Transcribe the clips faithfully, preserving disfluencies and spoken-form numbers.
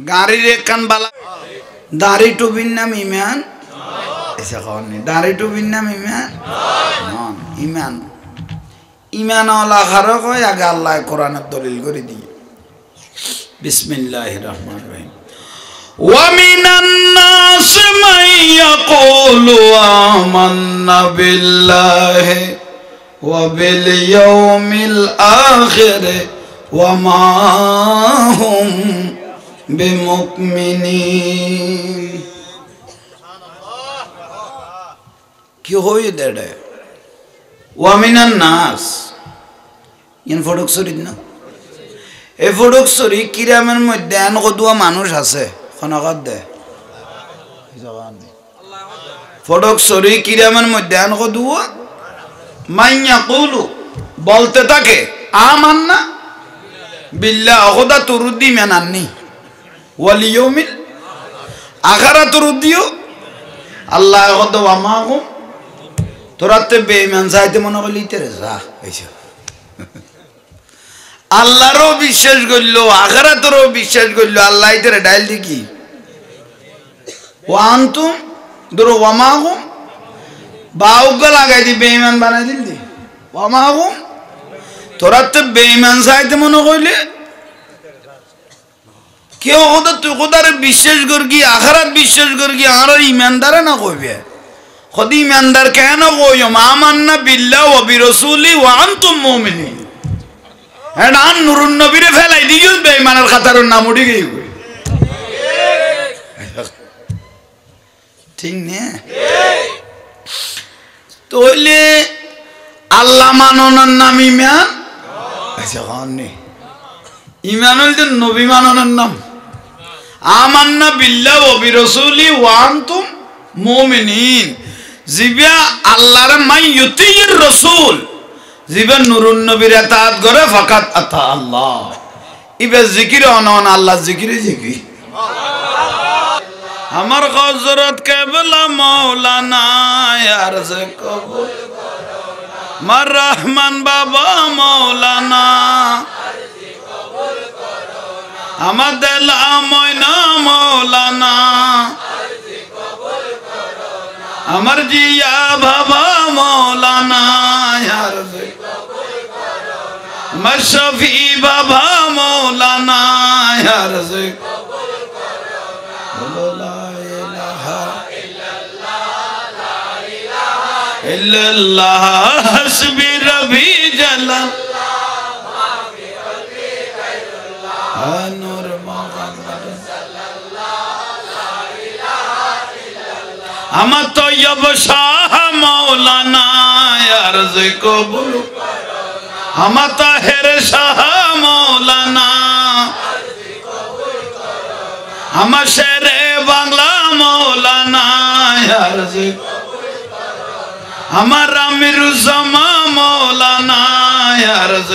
गाड़ी कान बाला दाढ़ी टुबिन नाम ईमान ऐसा कौन है दाढ़ी टुबिन नाम ईमान नॉन ईमान ईमान वाला खरो को या गाल्ला कुरान अब्दुलिल को दी बिस्मिल्लाहिर्रहमानिर्रहीम वमिनन नास मै यक़ूलु आमन्ना बिल्लाहि व बिल यौमिल आखिर व मा हुम بمؤمنين क्यों हो ये डेढ़ है वामिना नास यन फोड़ोक्सोरी ना ये फोड़ोक्सोरी किरा मन में ध्यान को दुआ मानुष हंसे खनागत दे फोड़ोक्सोरी किरा मन में ध्यान को दुआ मायना कूलू बोलते तके आमन्ना बिल्ला खुदा तुरुदी में नानी वलियोमिल आखरा तुरुदियो अल्लाह को तो वामागो तुरते बेईमान साहित्य मनोगली तेरे सा ऐसा अल्लाह रो विश्वास करलो आखरा तुरो विश्वास करलो अल्लाह इधर डायल दिकी वांतु दुरो वामागो बाउगल आ गए थे बेईमान बना दिल्ली वामागो तुरते बेईमान साहित्य मनोगली क्यों खुदा तू खुदा रे विश्वास करगी आखरत विश्वास करगी आरा ईमानदार है ना कोई भी खुद ईमानदार कहना कोई हो मामन्ना बिल्ला व बिरसूली व अंतुम मोमिनी एंड आन नूरुन नबी रे फैलाई दी क्यों बेईमानर खतरों नाम उड़ी गई हुई ठीक नहीं तो ले अल्लाह मानो नन्ना मीमान ऐसा कौन नहीं ईमानों इधर नबी मानो नन्ना आमन्ना बिल्ला वो बिरसूली वांतुम मोमिनीन जिब्या अल्लाह रम मैं युतीर रसूल जिब्या नूरुन नबी रहतात गरे फकत अता अल्लाह इबे जिक्र होना होना अल्लाह जिक्री जिक्री हमार ख़ाज़रत के बला मौलाना यार से कबूल मर रहमान बाबा मौलाना हमादल आमोइना मौलाना हमर जिया बाबा मौलाना यार मशफी बाबा मौलाना यार ला इलाहा इल्लल्लाह हस्बी रबी जला नूर मोहम्मद हम तो यब शाह मौलाना अर्ज कबूल हम तो हेर शाह मौलाना हम शेर बांग्ला मौलाना अर्ज हमारा मिर्ज़मा मौलाना अर्ज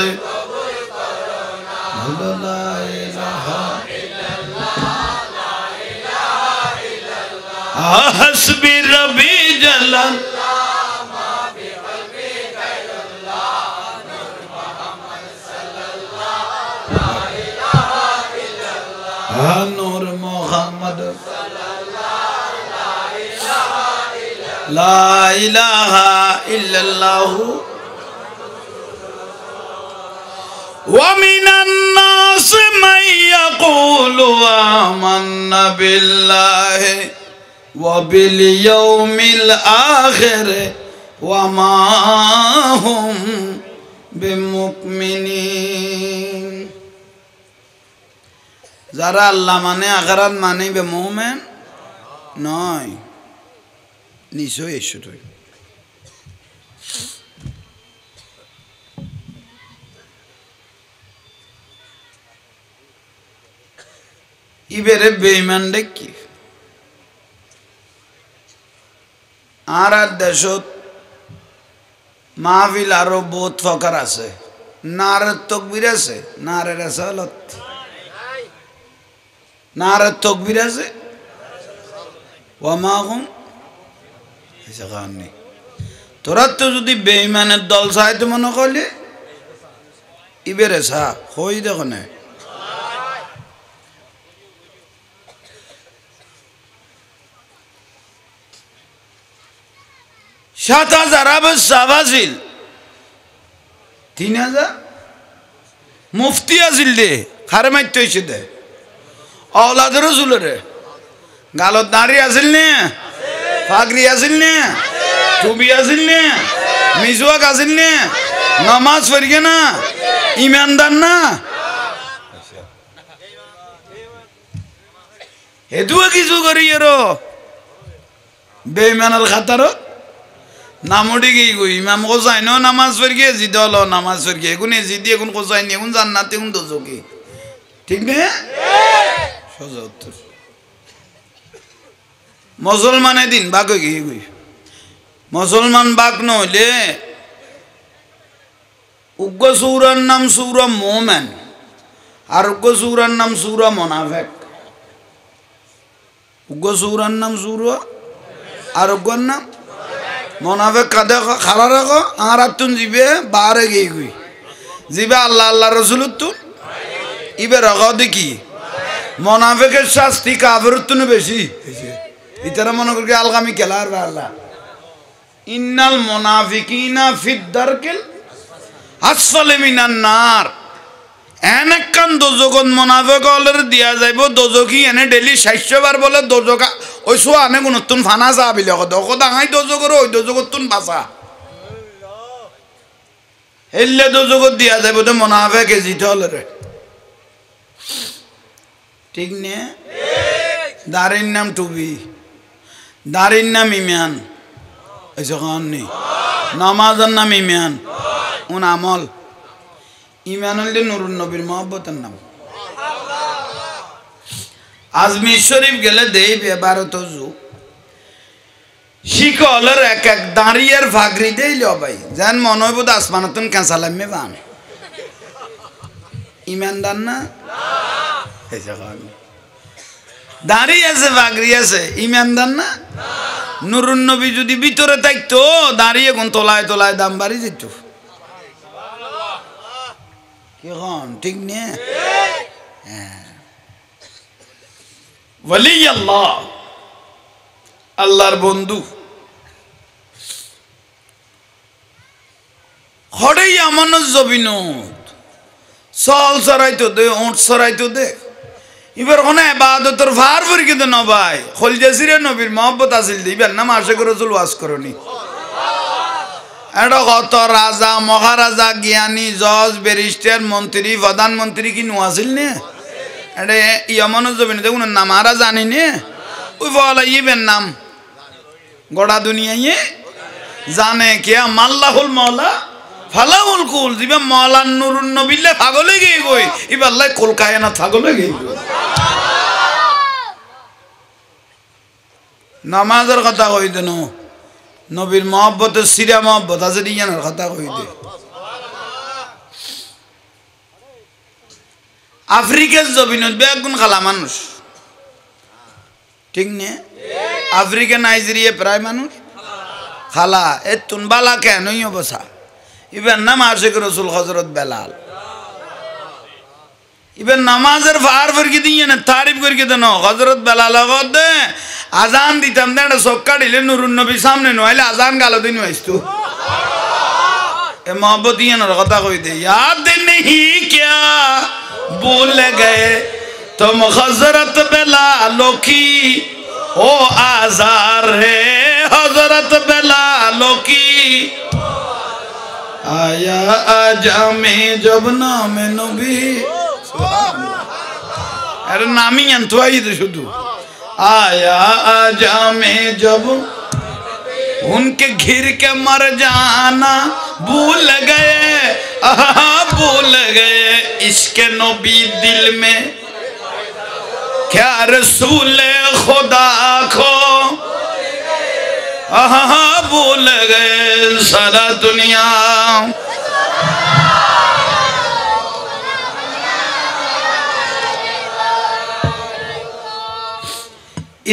हस्बी रबी जलाल नूर मोहम्मद ला इलाहा इल्लल्लाह ومن الناس من يقول آمنا بالله وباليوم الآخر وما هم بمؤمنين زرع الله ماني آخرت ماني بمؤمن ناي نیسو ایشو توی इबेरे बेईमान देखी, आराध दशोत माविल आरो बहुत फकरा से, नारत तोक बिरा से, नारे रसालत, नारत तोक बिरा से, वमागुम ऐसा कहने, तो रत्तो जुदी बेईमान दल साहित मनोकले, इबेरे सा, खोई देखने সাত হাজার আবু সাবাজিল তিন হাজার মুফতি আজিলদি খারে মাইতে হয়েছে দে আওলাদের রসুলরে গালত দাঁড়ি আসিল নে ফাগরি আসিল নে টুবি আসিল নে মিজওয়াক আসিল নে নামাজ পড়িগে না ইমানদার না হেতুয়া কিছু করিয়ের বেইমানের খাতারত নামুটি কি কই ইমাম কোসাইনও নামাজ পড়িগে জিদ হলো নামাজ পড়িগে এখন এ জিদি এখন কোসাইনি এখন জান্নাতে এখন দোজকে ঠিক না সোজা উত্তর মুসলমানের দিন বাঘ গিয়ে গই মুসলমান বাঘ নইলে উগ্র সৌরার নাম সৌর মোমেন আর উগ্র সৌরার নাম সৌর মোনাফেক উগ্র সৌরার নাম সৌর আর উগ্রর নাম মোনাফেক কাদে খারা রাখো আর তুন জিবে বারে গিয়ে গই জিবে আল্লাহ আল্লাহ রসুল তুন ইবে রাখ দেখি মোনাফেকের শাস্তি কাফের তুন বেশি ইতারা মনে করি আলগামী খেলার আল্লাহ ইন্নাল মোনাফিকিনা ফিদ্দারকিল আসফালে মিনান নার এনেকান দোজকন মোনাফেক হলের দিয়া যাইব দোজকি এনে ডেলি ষাটশোবার বলে দোজকা ওই সো আনে কোনো তুন ফানা যা বিলে দক দাঙাই দোজকর ওই দোজকর তুন বাঁচা হেললে দোজকর দিয়া যাইব তো মোনাফেকে জিতে হলরে ঠিক নে দাঁড়ির নাম টুবি দাঁড়ির নাম ইমান এসন নেই নামাজের নাম ইমান উন আমল ইমান হলে নুরুন নবীর মহব্বতের নাম আজমির শরীফ গেলে দেই ভারত যুগ শিকলের এক এক দাঁড়িয়ার ভাগরি দেইল ভাই যেন মনে হইব আসমানতন কাঁচালামে বান ইমানদার না এসন দাঁড়িয়ে আছে বাগড়ি আছে ইমানদার না নুরুন নবী যদি ভিতরে থাকতো দাঁড়িয়ে কোন তোলায় তোলায় দাম বাড়ি যেত কিরকম ঠিক না ওয়ালি আল্লাহ আল্লাহর বন্ধু হরেই আমানত জবিনত সল সরাইতো দে ওট সরাইতো দে এবার ওখানে এবাদতর ভার ভরি কিন্তু নবাই খলজাসিরে নবীর মহব্বত আসিল দিবার নাম আশেক রসুল ওয়াজ করনি এটা কত রাজা মহারাজা জ্ঞানী জজ ব্যারিস্টার মন্ত্রী প্রধানমন্ত্রী কি নোয়াছিল নে এটা ইয়ামানো জমিনে দেখুন নাম আরা জানি নে ওই বলা ইবেন নাম গোটা দুনিয়ায় জানে কে মাল্লাহুল মওলা ফালাহুল কুল দিবে মওলানা নুরুন নবিল্লাহ পাগলে গিয়ে গই এবার লাই কলকায় না পাগলে গিয়ে নামাজের কথা কই দেন নবীর মহব্বতের সিরা মহব্বত আছে ইয়ানের কথা কই দে আফ্রিকার জমিনত বেগুন খালা মানুষ ঠিক নে আফ্রিকা নাইজেরিয়া প্রায় মানুষ খালা এ তুন বালা কেন বসা ইবেন নাম আশেক রসুল হজরত বেলাল ইবেন নামাজের ভার ফরকি দিয়ে না তারিফ করি দেন হজরত বেলাল দে আজান দিতাম না সক্কা ঢিলে নুরুন নবীর সামনে নইলে আজান গালো দিন আসতো এ মহব্বত দিয়ে না কথা কই দে ইয়াদ নেহি কিয়া ভুল গে তুম হজরত বেলাল কি ও আজার হে হজরত বেলাল কি आया आजा में जब नाम नबी अरे नामी अंतवाई तो शुद्ध आया आजा में जब उनके घिर के मर जाना भूल गए भूल गए इसके नबी दिल में क्या रसूल खुदा खो हाँ भूल गए सारा दुनिया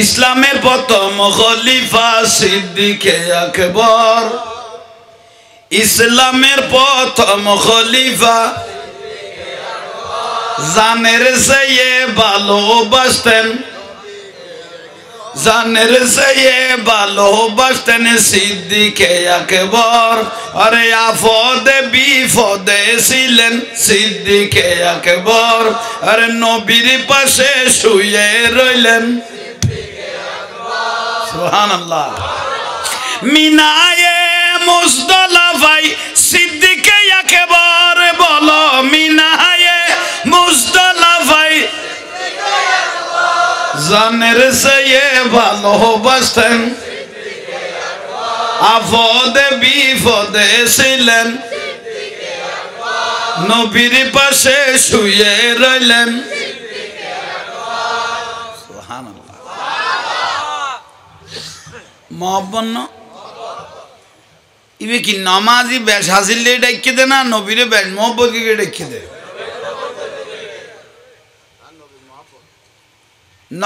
ইসলামে প্রথম খলিফা সিদ্দিকে আকবর ইসলামের প্রথম খলিফা জানের চেয়ে ভালোবাসতেন জানের চেয়ে ভালোবাসতেন সিদ্দিকে আকবর। আরে আফদে বিফদে ছিলেন সিদ্দিকে আকবর। আরে নবীর পাশে শুয়ে রইলেন সিদ্দিকে আকবর। সুবহানাল্লাহ। মিনায়ে মুজদালা ভাই সিদ্দিকে আকবর বলো, মিনায়ে মুজদালা ভাই সিদ্দিকে আকবর। জানের চেয়ে ভালোবাসতেন সিদ্দিকে আকবর। আফদে বিপদে ছিলেন সিদ্দিকে আকবর। নবীর পাশে শুয়ে রইলেন সিদ্দিকে আকবর। সুবহানাল্লাহ। মহব্বন্ন ইবে কি নামাজি বেশ হাসিল ডেকে দে না, নবীরে বেশ মহব্বত ডেকে দে।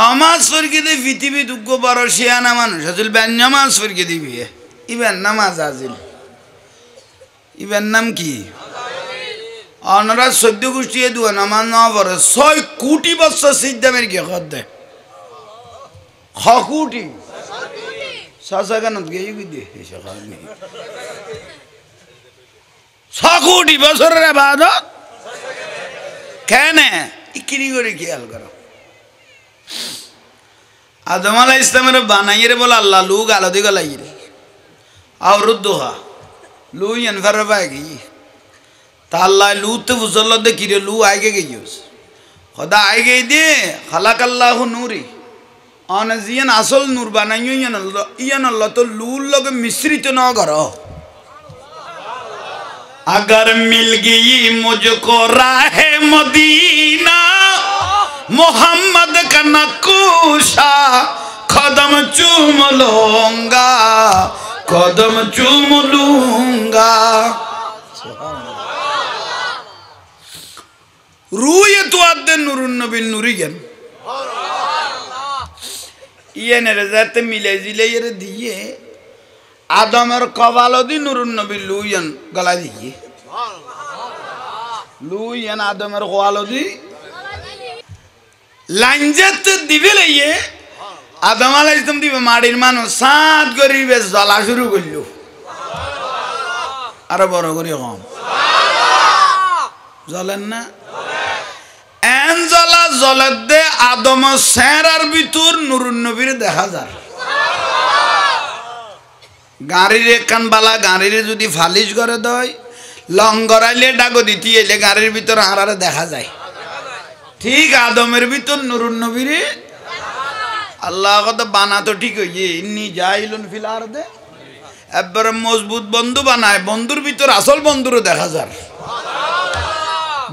নামাজ ফরকে দে পৃথিবী দুঃখ বড় শিয়ানা মানুষ হাসিল বেন নামাজ ফরকে দিবি। ইবেন নামাজ হাসিল ইবেন নাম কি? অনারা সদ্য গোষ্ঠী দুয়া নামাজ না পড়ে ছয় কোটি বছর সিদ্ধামের কে কর দেয় খ কোটি কোটি বছরের আবাদত কেন ইকিনি করে খেয়াল করো। আদম আলাইহিস সালামের বানাইয়ে রে বলে আল্লাহ লু গালো দি গলাই রে আর দোহা লু ইন ফরবাই গি তা আল্লাহ লু তো বুঝল দে কি রে লু আগে গিয়েস খোদা আগে দে খালাক আল্লাহু নূরি অনজিয়ান আসল নূর বানাই ইয়ান আল্লাহ তো লুর লগে মিশ্রিত না কর। আগর মিল গই মুঝকো রাহে মদিনা মোহাম্মদ কা নকশা কদম চুম লুঙ্গা কদম চুম লুঙ্গা। রুয়ে তো আদে নুরুন নবী নুরি জ্ঞান ইয়েনেরেজাতে মিলে জিলে ইয়ে দিয়ে আদমের কবালো দি নুরুন নবী লুইয়েন গলা দিয়ে লুইয়েন আদমের কবালো দি লাঞ্জাত দিবে লাইয়ে আদম আলাইহিস সালাম দিবে মাড়ির মানুষ সাত গরিবে জ্বলা শুরু করল। আরো বড় করি কম জ্বলেন না এনজলা জলের দে আদম সেরার ভিতর নুরুন নবীর দেখা যায়। গাড়ির একখান বালা গাড়ির যদি ফালিশ করে দেয় লঙ্গরাইলে ডাগো দিতে এলে গাড়ির ভিতর হারারে দেখা যায়। ঠিক আদমের ভিতর নুরুন নবীর আল্লাহ কথা বানা তো ঠিক হইয়ে ইন্নি যাইলুন ফিল আরদে একবারে মজবুত বন্ধু বানায় বন্ধুর ভিতর আসল বন্ধুরও দেখা যায়।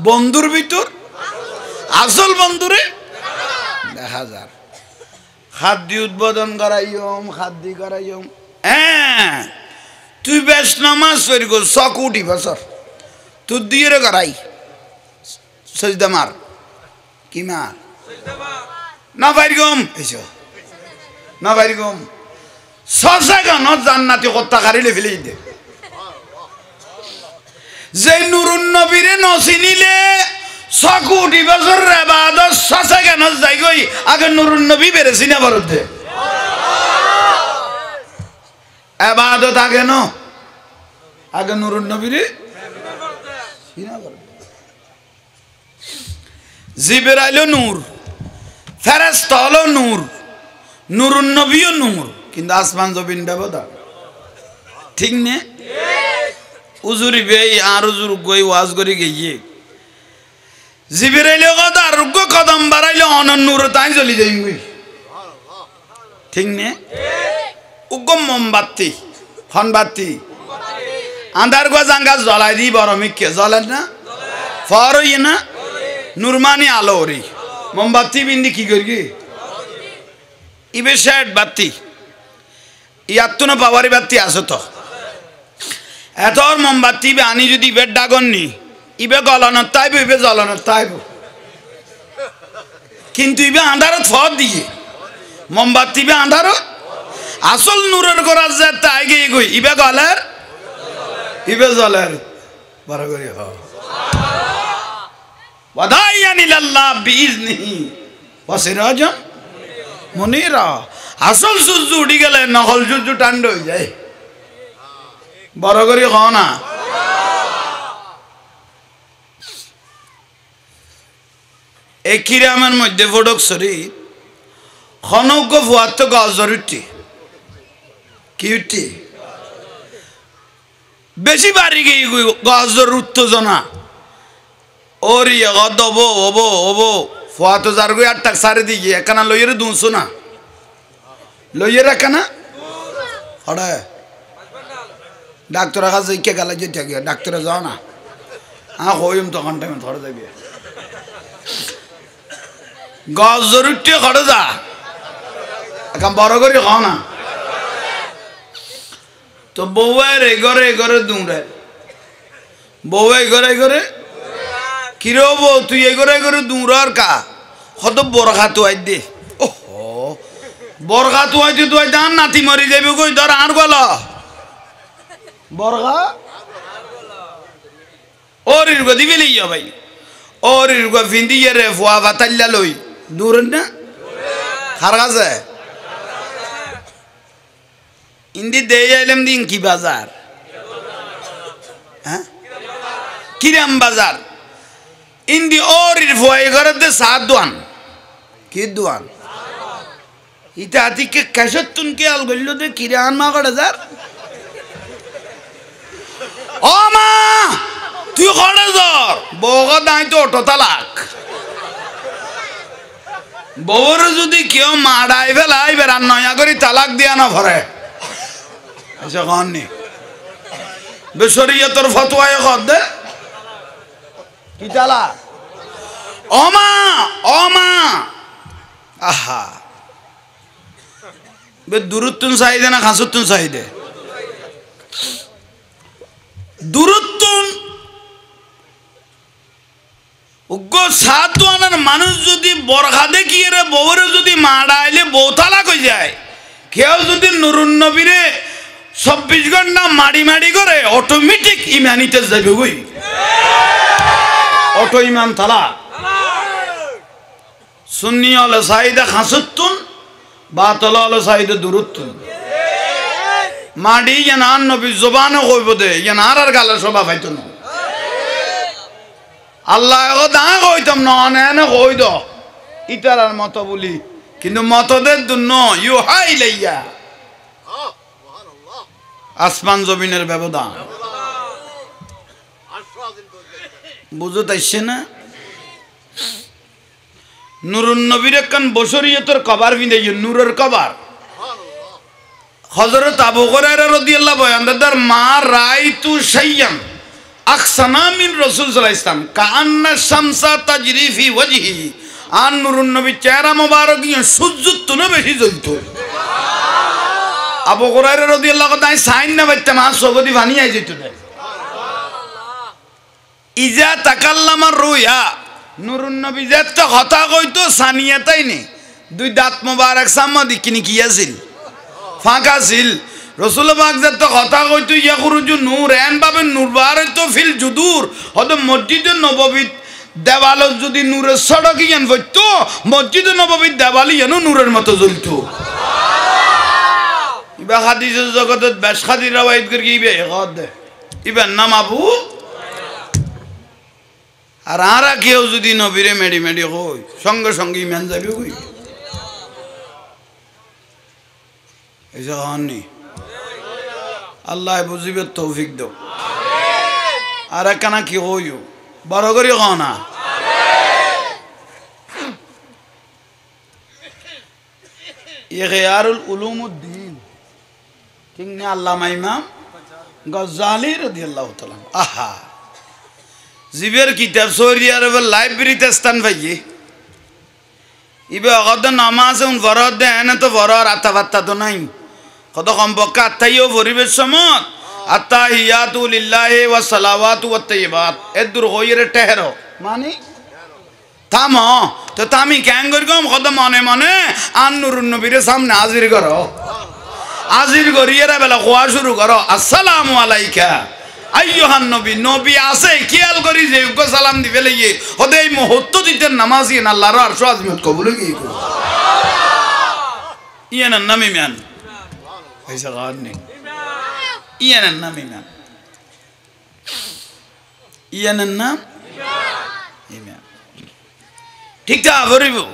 বন্ধুর ভিতর আসল বন্ধুরে দেখা যায়। খাদ্য উদ্বোধন করাইম খাদ্য করাইম হ্যাঁ তুই বেশ নামাজ তৈরি কর ছ কোটি বছর তুই দিয়ে করাই সজদা মার কি মার না বাইরগম এস না বাইরগম সজাগন জান্নাতি কর্তা কারিলে ফেলে দে যে নুরুন নবীরে নচিনিলে ছকুটি বছর কেন যাই গই আগে নুরুন নবী বেড়েছি না ভারতে আবাদত আগে ন আগে নুরুন নবী রে জিবের আইল নূর ফেরেশতা হলো নূর নুরুন নবীও নূর কিন্তু আসমান জবিন ব্যবধান ঠিক নে উজুরি বে আর উজুর গই ওয়াজ করি গিয়ে জিবিরাইলে কথা রুগ্য কদম বাড়াইলে অনন্যুর তাই চলি যাই ঠিক নে উগ্র মোমবাতি ফনবাতি আন্ধার গাঙ্গা জ্বলাই দিই বরমিকে জ্বলেন না ফর ইয়ে না নুরমানি আলো রি মোমবাতি বিন্দি কি করি ইবে শেড বাতি ইয়ার তো না পাওয়ারি বাতি আসো তো এত মোমবাতি আনি যদি বেড ডাগননি ইবে গলানোর তাইব ইবে জ্বলানোর তাইব কিন্তু ইবে আন্ধারত ফর দিয়ে মোমবাতি ইবে আন্ধারত আসল নূরের গোড়ার যে তাই গিয়ে গই ইবে গলের ইবে জলের বড় করে হ ওয়াদাইয়ানিল্লাহ বিইজনিহি ওয়া সিরাজাম মুনিরা আসল সূর্য উঠি গেলে নকল সূর্য টান্ড হয়ে যায়। বড় করে কও না, এই কিরামের মধ্যে ফটক সরি খনক ফুয়ার তো গজর উঠি কি উঠি বেশি বাড়ি গিয়ে গজর উত্তেজনা ওর ইয়ে গদব হব হব ফুয়া তো যার গই আটটাক সারি দিকে একখানা লইয়ের দুশো না লইয়ের একখানা হরে ডাক্তারের কাছে কে গেলে যেতে গিয়ে ডাক্তারে যাও না হ্যাঁ হইম তখন টাইমে ধরে যাবি গজ জরুরটি ঘরে যা এখন বড় করি হ না তো বউয়ের এগরে এগরে দৌড়ে বউ এগরে এগরে কিরো বউ তুই এগরে এগরে দৌড়ার কা হত বরখা তুয়াই দে ও বরখা তুয়াই দিয়ে তুয়াই দান নাতি মরি যাবি কই ধর আর গল বরখা ওর ইরগো দিবিলি ভাই ওর ইরগো ফিন্দিয়ে রে ফুয়া বাতাল্লা লই দূরের না হার গাছে ইন্দি দেয়াইলাম দিন কি বাজার হ্যাঁ কিরাম বাজার ইন্দি ওর ফুয়াই ঘরে দে সাত দোয়ান কি দোয়ান ইটা আতিকে ক্যাশত তুনকে আল গল্লো দে কিরান মা গড়ে যার ও মা তুই ঘরে যার বউকে দাঁই তো অটো তালাক বউর যদি কেউ মারাই ফেলাই বেড়ান নয়া করি তালাক দিয়া না ভরে আচ্ছা কননি বেসরিয়া তোর ফতোয়ায় কর দে কি তালাক ও মা ও মা আহা বে দূরত্বন চাহিদে না খাসত্বন চাহিদে দূরত্বন মানুষ যদি বরখা দেখিয়ে বউরে যদি মারাইলে বউ তালাক হয়ে যায় কেউ যদি নুরুন নবীরে চব্বিশ ঘন্টা মারি মারি করে অটোমেটিক ইমানিতে যাবে ওই অটো ইমান তালাক সুন্নি হলে সাইদা খাসুতুন বাতল হলে সাইদা দুরুতুন মাডি যেন আর নবী জবানও কইব দে যেন আর আর গালে সবা পাইতো না আল্লাহ দা কইতাম না এনে কই দ ইতারার মত বলি কিন্তু মতদের জন্য ইউ হাই লাইয়া আসমান জমিনের ব্যবধান বুঝো তাইছে না নুরুন নবীর একখান বসরিয়তের কভার বিঁধে নূরের কভার হযরত আবু হুরায়রা রাদিয়াল্লাহু আনহু মা রাইতু শাইয়ান আকসানামিন রাসূল সাল্লাল্লাহু আলাইহি সাল্লাম কাআন্না শামসা তাজরি ফি ওয়াজহি আন নুরুন নবী চেহারা মোবারক ইয়া সূর্য তুনো বেশি জ্বলতো আবু হুরায়রা রাদিয়াল্লাহু আনহু তাই সাইন না বাইতে মা সগদি পানি আই যেত না সুবহানাল্লাহ ইজা তাকাল্লামা রুয়া নুরুন নবী যেত কথা কইতো সানিয়াতাই নে দুই দাঁত মোবারক সামদি কিনি কি আছিল ফাঁকা ছিল রসুল বাগজার তো কথা কইতো ইয়া কুরুজু নূর এন ভাবে নূর বার তো ফিল জুদুর হয়তো মসজিদে নববীর দেওয়াল যদি নূরের সড়ক ইয়ান পড়তো মসজিদে নববীর দেওয়াল ইয়ান নূরের মতো জ্বলতো ইবা হাদিসের জগতে বেশ খাদির রওয়ায়াত করে ইবে হদ ইবা নাম আবু আর আরা কেউ যদি নবীরে মেডি মেডি কই সঙ্গে সঙ্গে ইমান যাবে কই আল্লাহ বুঝিবে তৌফিক দো আর একখানা কি হইও বড় করি কও না ইগয়ারুল উলুমুদ্দিন কিংনে আল্লামা ইমাম গজ্জালি রাদিয়াল্লাহু তাআলা আহা জিবের কিতাব সৌদি আরবের লাইব্রেরিতে স্থান পাইয়ে ইবে অগদ নামাজ উন বরদ দেন তো বরর আতাবাত্তা তো নাই কত কমপক্ষে আত্মাইও পরিবেশ সমত আত্মা হিয়াতুলিল্লাহি ওয়া সালাওয়াতু ওয়া তাইয়্যিবাত এদুর হইরে টেহর মানে থাম তো তামি কেন করগম কত মনে মনে আন নুরুন নবীর সামনে হাজির করো হাজির করিয়ে রে বেলা খোয়া শুরু করো আসসালামু আলাইকা আইয়ুহান নবী নবী আছে খেয়াল করি যে গো সালাম দিবে লইয়ে ওদে এই মুহূর্ত দিতে নামাজি না আল্লাহর আরশ আজমত কবুল কি সুবহানাল্লাহ İyenen namimen. Ayşe garni. İyenen namimen. İyenen nam. İmen. Tik ta avri bu.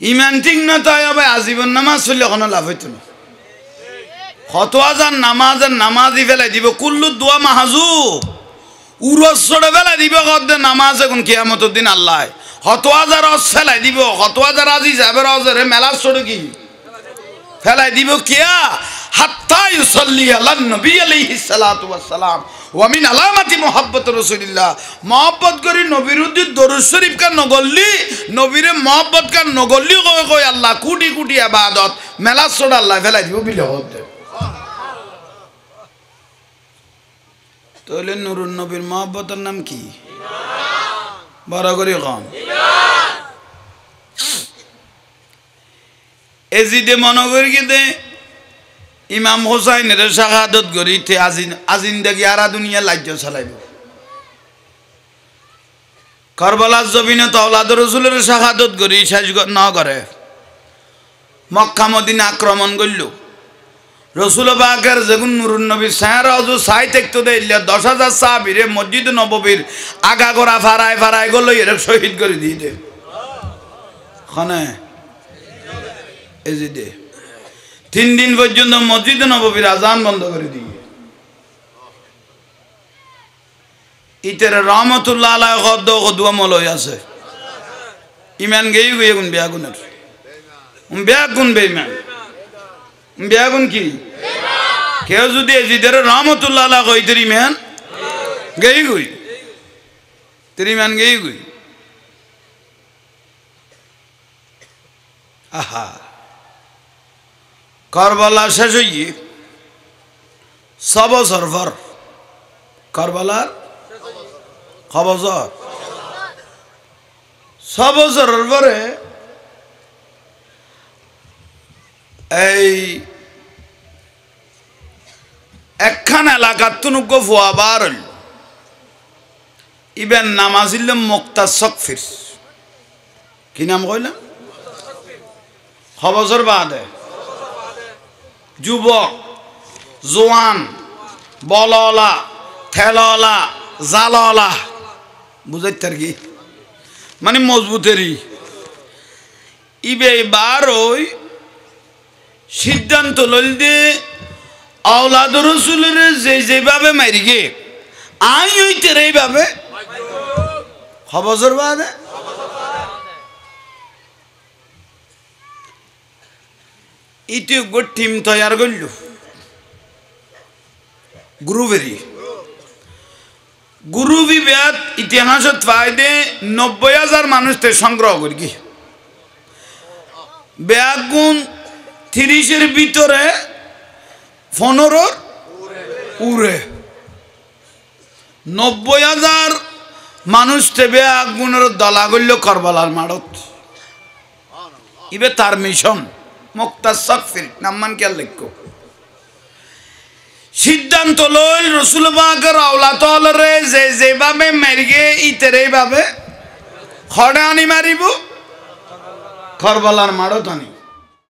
İmen ting na taya bay azibun namaz söyle ona laf etme. Hatuvazan namazan namazi vela dibe kullu dua mahzu. Urasora vela dibe kadde namaz ekun kıyamet din Allah. Hatuvazar az vela dibe hatuvazar aziz aberazır hem elas sorgi. Vela dibe kıya hatta yusalli alan Nabi aleyhissalatu vesselam. Ve min alamati muhabbet Resulillah. Muhabbet kari Nobiruddi Duruz Şerif ka nogolli Nobire muhabbet ka nogolli koy koy Allah kuti kuti ibadat. Melas sor Allah vela dibe bile oldu. Öyle nurun nabir muhabbetin nam ki? Baragori kam. Ezide manogori gide İmam Hüseyin reshahadat gori te azin azindagi ara dünya lajjo salaybo. Karbala zabine tavladır Resulü reshahadat gori şajgo na göre. Makka Medine akraman gollu. Resulü Bakır zegun nurun nabi sahrazu sahi tektoda illa doşaza sabire mecid-i Nebevi'r aga gora faray faray gollo yerek şehit gori diydi. Khane ezide. Tin din vajjunda mecid-i Nebevi'r azan bando gori diye. İtere rahmetullah aleyh goddo godwa molo yase. İman geyi geyi gun biyagunur. Um biyagun beyman. Biyagun ki? Kâzu diyezi dere rahmetullah ala koy terimen gayi koy terimen gayi koy. Aha. Karbala şaşıyı sabah sarvar. Karbalar kabazar. Sabah sarvar e. Ey ekhan alakattunu gofua barul İben namazille muktasakfir ki nam koyla? Habazır bade jubok zuan bolola telola zalola buzayttar ki mani mozbuteri İbe baroy সিদ্ধান্ত লইলে আওলাদ রাসূলের যে যেভাবে মারি গে I হইতে রে ভাবে খবজর বাদে ইতি গো টিম তৈয়ার করল গুরুবেরি গুরু বিবাদ ইতিহাসত ফায়দে নব্বই হাজার মানুষতে সংগ্রহ করি গে বেয়াগুন তিরিশের ভিতরে পনেরোর উরে নব্বই হাজার মানুষ তেবে আগুনের দলা গইল করবালার মারত ইবে তার মিশন মুক্তাসাকফির নামমান কে লিখকো সিদ্ধান্ত লইল রাসূল পাকের আওলাদ আলরে যে যেভাবে মেরগে ইতেরে ভাবে খড়ানি মারিব করবালার মারত আনি